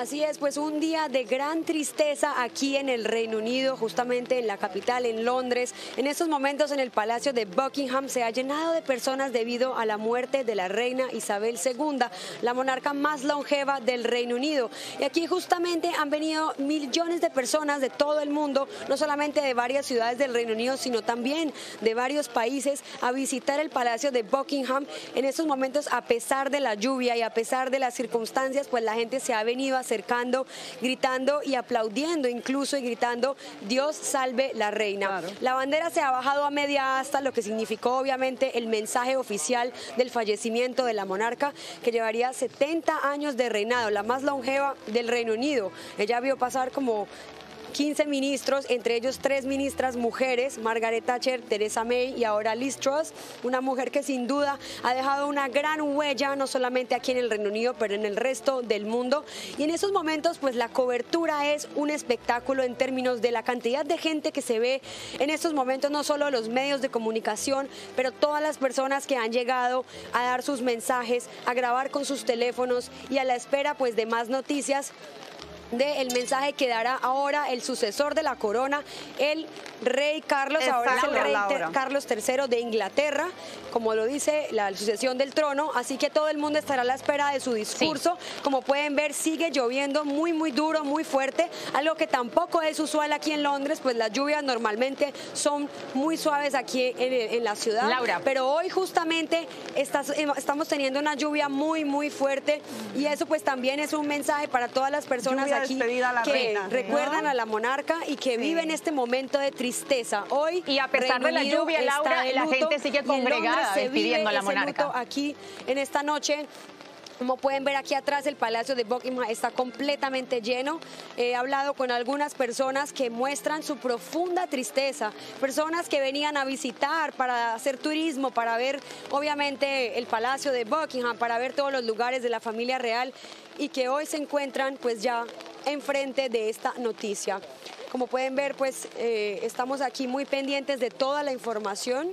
Así es, pues un día de gran tristeza aquí en el Reino Unido, justamente en la capital, en Londres. En estos momentos en el Palacio de Buckingham se ha llenado de personas debido a la muerte de la reina Isabel II, la monarca más longeva del Reino Unido. Y aquí justamente han venido millones de personas de todo el mundo, no solamente de varias ciudades del Reino Unido, sino también de varios países a visitar el Palacio de Buckingham. En estos momentos, a pesar de la lluvia y a pesar de las circunstancias, pues la gente se ha venido acercando, gritando y aplaudiendo incluso, y gritando Dios salve la reina. Claro. La bandera se ha bajado a media asta, lo que significó obviamente el mensaje oficial del fallecimiento de la monarca, que llevaría 70 años de reinado, la más longeva del Reino Unido. Ella vio pasar como 15 ministros, entre ellos 3 ministras mujeres, Margaret Thatcher, Teresa May y ahora Liz Truss, una mujer que sin duda ha dejado una gran huella, no solamente aquí en el Reino Unido, pero en el resto del mundo. Y en esos momentos, pues la cobertura es un espectáculo en términos de la cantidad de gente que se ve en estos momentos, no solo los medios de comunicación, pero todas las personas que han llegado a dar sus mensajes, a grabar con sus teléfonos y a la espera pues de más noticias del mensaje que dará ahora el sucesor de la corona, el rey Carlos. Ahora es el rey Carlos III de Inglaterra, como lo dice la sucesión del trono, así que todo el mundo estará a la espera de su discurso. Sí. Como pueden ver, sigue lloviendo muy duro, muy fuerte, algo que tampoco es usual aquí en Londres, pues las lluvias normalmente son muy suaves aquí en la ciudad. Laura. Pero hoy justamente estamos teniendo una lluvia muy fuerte, y eso pues también es un mensaje para todas las personas aquí que recuerdan a la monarca y que viven este momento de tristeza. Hoy, y a pesar de la lluvia, Laura, la gente sigue congregada despidiendo a la monarca. Aquí en esta noche, como pueden ver aquí atrás, el Palacio de Buckingham está completamente lleno. He hablado con algunas personas que muestran su profunda tristeza, personas que venían a visitar para hacer turismo, para ver obviamente el Palacio de Buckingham, para ver todos los lugares de la familia real, y que hoy se encuentran pues ya enfrente de esta noticia. Como pueden ver, pues estamos aquí muy pendientes de toda la información,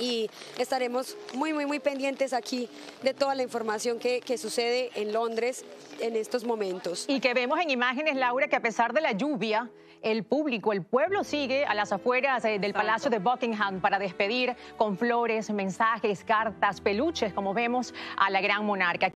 y estaremos muy pendientes aquí de toda la información que sucede en Londres en estos momentos. Y que vemos en imágenes, Laura, que a pesar de la lluvia, el público, el pueblo sigue a las afueras del Palacio de Buckingham para despedir con flores, mensajes, cartas, peluches, como vemos, a la gran monarca.